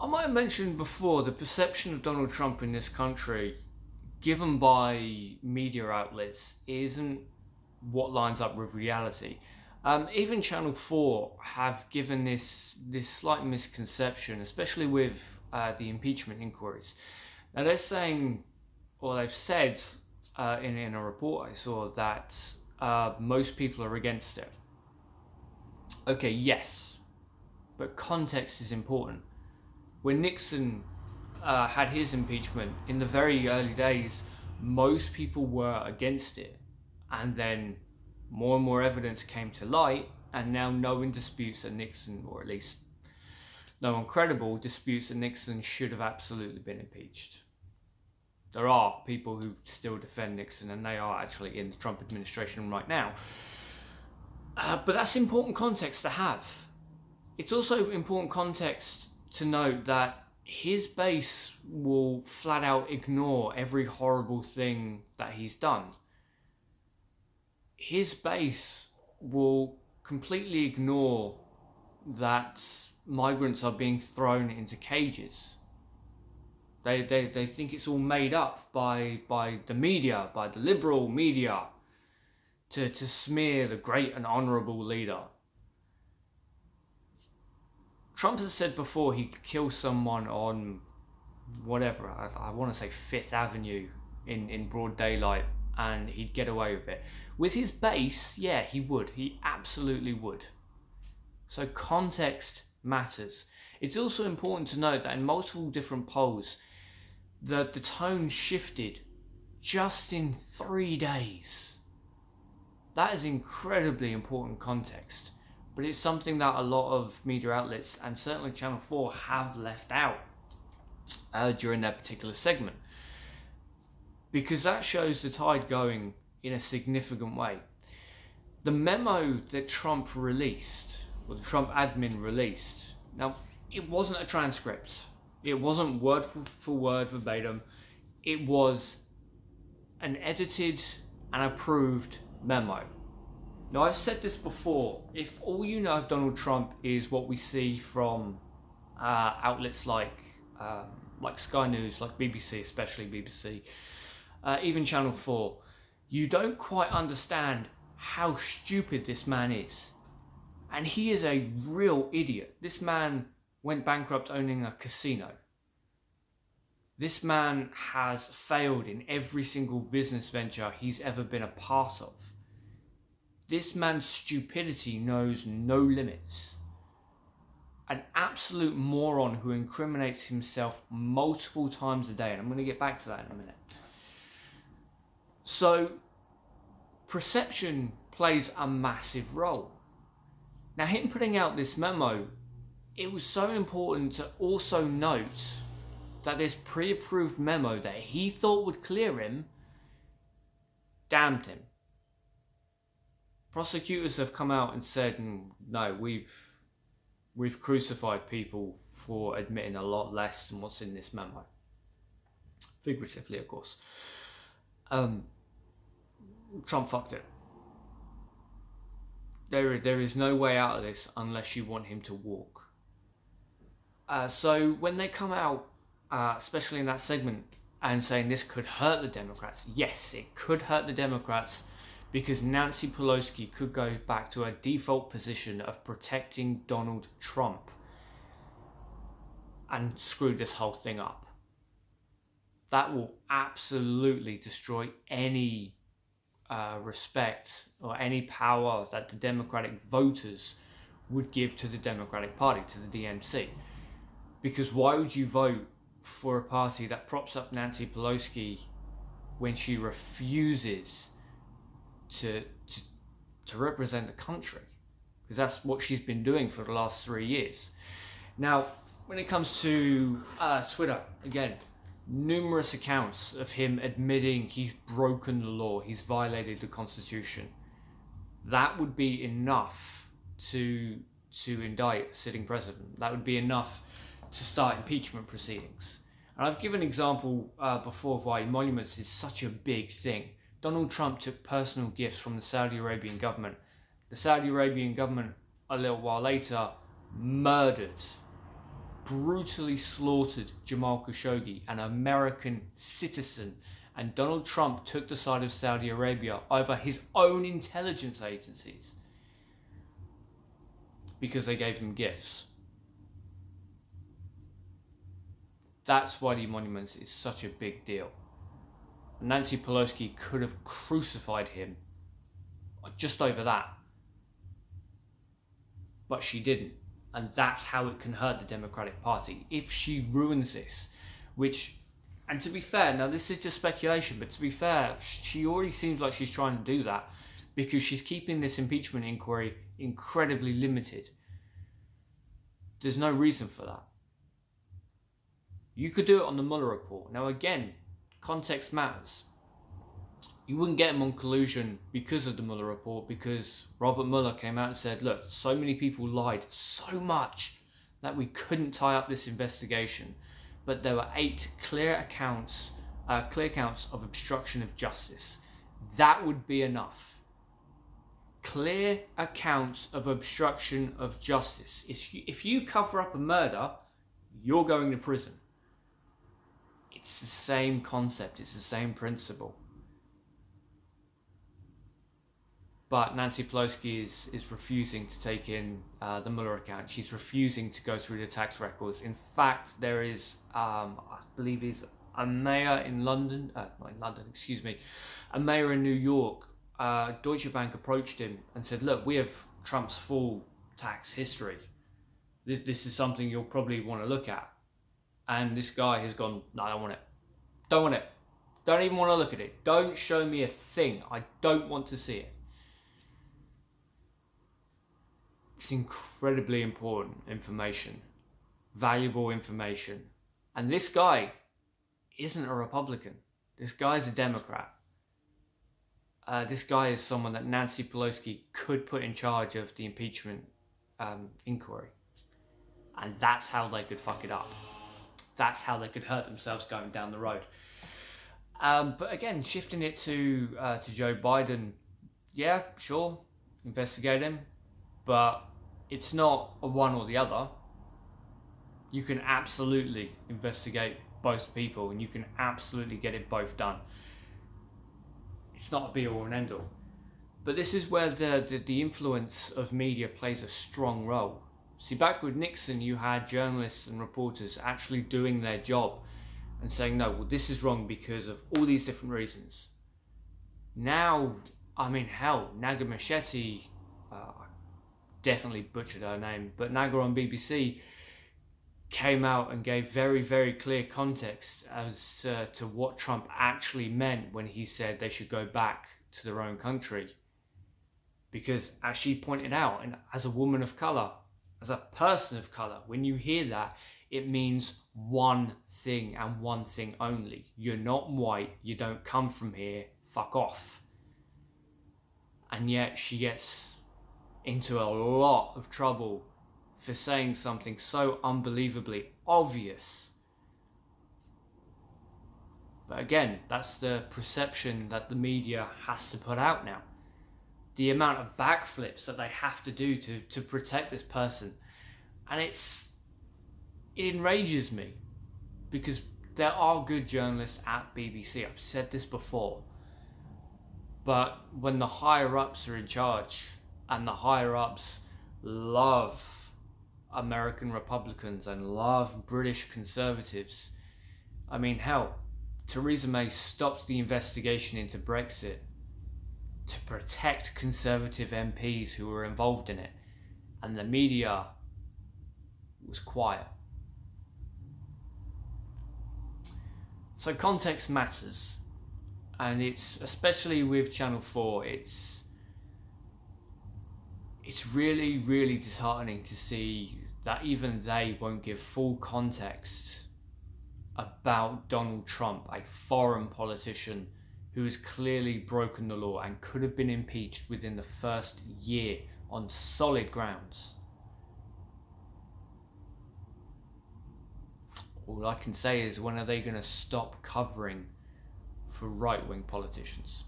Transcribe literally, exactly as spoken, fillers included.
I might have mentioned before the perception of Donald Trump in this country, given by media outlets, isn't what lines up with reality. Um, even Channel four have given this this slight misconception, especially with uh, the impeachment inquiries. Now they're saying, or they've said uh, in, in a report I saw, that uh, most people are against it. Okay, yes, but context is important. When Nixon uh, had his impeachment, in the very early days, most people were against it, and then more and more evidence came to light, and now no one disputes that Nixon, or at least no one credible, disputes that Nixon should have absolutely been impeached. There are people who still defend Nixon, and they are actually in the Trump administration right now. Uh, but that's important context to have. It's also important context to note that his base will flat out ignore every horrible thing that he's done. His base will completely ignore that migrants are being thrown into cages. They, they, they think it's all made up by, by the media, by the liberal media, to, to smear the great and honourable leader. Trump has said before he could kill someone on whatever, I, I want to say Fifth Avenue in, in broad daylight, and he'd get away with it. With his base, yeah, he would. He absolutely would. So context matters. It's also important to note that in multiple different polls, the, the tone shifted just in three days. That is incredibly important context. But it's something that a lot of media outlets, and certainly Channel four, have left out uh, during that particular segment, because that shows the tide going in a significant way. The memo that Trump released, or the Trump admin released, now it wasn't a transcript, it wasn't word for word verbatim, it was an edited and approved memo. Now, I've said this before, if all you know of Donald Trump is what we see from uh, outlets like um, like Sky News, like B B C, especially B B C, uh, even Channel four, you don't quite understand how stupid this man is. And he is a real idiot. This man went bankrupt owning a casino. This man has failed in every single business venture he's ever been a part of. This man's stupidity knows no limits. An absolute moron who incriminates himself multiple times a day, and I'm going to get back to that in a minute. So, perception plays a massive role. Now, him putting out this memo, it was so important to also note that this pre-approved memo that he thought would clear him damned him. Prosecutors have come out and said, no, we've we've crucified people for admitting a lot less than what's in this memo. Figuratively, of course. Um, Trump fucked it. There, there is no way out of this unless you want him to walk. Uh, so when they come out, uh, especially in that segment, and saying this could hurt the Democrats, yes, it could hurt the Democrats, because Nancy Pelosi could go back to her default position of protecting Donald Trump and screw this whole thing up. That will absolutely destroy any uh, respect or any power that the Democratic voters would give to the Democratic Party, to the D N C. Because why would you vote for a party that props up Nancy Pelosi when she refuses To, to to represent the country, because that's what she's been doing for the last three years. Now, when it comes to uh, Twitter, again, numerous accounts of him admitting he's broken the law, he's violated the Constitution. That would be enough to to indict a sitting president. That would be enough to start impeachment proceedings. And I've given an example uh, before of why emoluments is such a big thing. Donald Trump took personal gifts from the Saudi Arabian government. The Saudi Arabian government, a little while later, murdered, brutally slaughtered Jamal Khashoggi, an American citizen, and Donald Trump took the side of Saudi Arabia over his own intelligence agencies because they gave him gifts. That's why the monuments is such a big deal. Nancy Pelosi could have crucified him just over that, but she didn't. And that's how it can hurt the Democratic Party if she ruins this, which, and to be fair, now this is just speculation, but to be fair, she already seems like she's trying to do that because she's keeping this impeachment inquiry incredibly limited. There's no reason for that. You could do it on the Mueller report. Now again, context matters. You wouldn't get him on collusion because of the Mueller report, because Robert Mueller came out and said, look, so many people lied so much that we couldn't tie up this investigation. But there were eight clear accounts, uh, clear counts of obstruction of justice. That would be enough. Clear accounts of obstruction of justice. If you, if you cover up a murder, you're going to prison. It's the same concept. It's the same principle. But Nancy Pelosi is, is refusing to take in uh, the Mueller account. She's refusing to go through the tax records. In fact, there is, um, I believe is a mayor in London, uh, not in London, excuse me, a mayor in New York. Uh, Deutsche Bank approached him and said, look, we have Trump's full tax history. This, this is something you'll probably want to look at. And this guy has gone, no, I don't want it. Don't want it. Don't even want to look at it. Don't show me a thing. I don't want to see it. It's incredibly important information, valuable information. And this guy isn't a Republican. This guy's a Democrat. Uh, this guy is someone that Nancy Pelosi could put in charge of the impeachment um, inquiry. And that's how they could fuck it up. That's how they could hurt themselves going down the road. Um, but again, shifting it to, uh, to Joe Biden, yeah, sure, investigate him. But it's not a one or the other. You can absolutely investigate both people and you can absolutely get it both done. It's not a be all and end all. But this is where the, the, the influence of media plays a strong role. See, back with Nixon, you had journalists and reporters actually doing their job and saying, no, well, this is wrong because of all these different reasons. Now, I mean, hell, Naga Machete, uh, definitely butchered her name, but Naga on B B C came out and gave very, very clear context as uh, to what Trump actually meant when he said they should go back to their own country. Because as she pointed out, and as a woman of color, as a person of color, when you hear that, it means one thing and one thing only. You're not white, you don't come from here, fuck off. And yet she gets into a lot of trouble for saying something so unbelievably obvious. But again, that's the perception that the media has to put out now. The amount of backflips that they have to do to, to protect this person. And it's, it enrages me because there are good journalists at B B C. I've said this before, but when the higher ups are in charge, and the higher-ups love American Republicans and love British Conservatives. I mean, hell, Theresa May stopped the investigation into Brexit to protect Conservative M Ps who were involved in it, and the media was quiet. So context matters, and it's, especially with Channel four, it's It's really, really disheartening to see that even they won't give full context about Donald Trump, a foreign politician who has clearly broken the law and could have been impeached within the first year on solid grounds. All I can say is, when are they going to stop covering for right-wing politicians?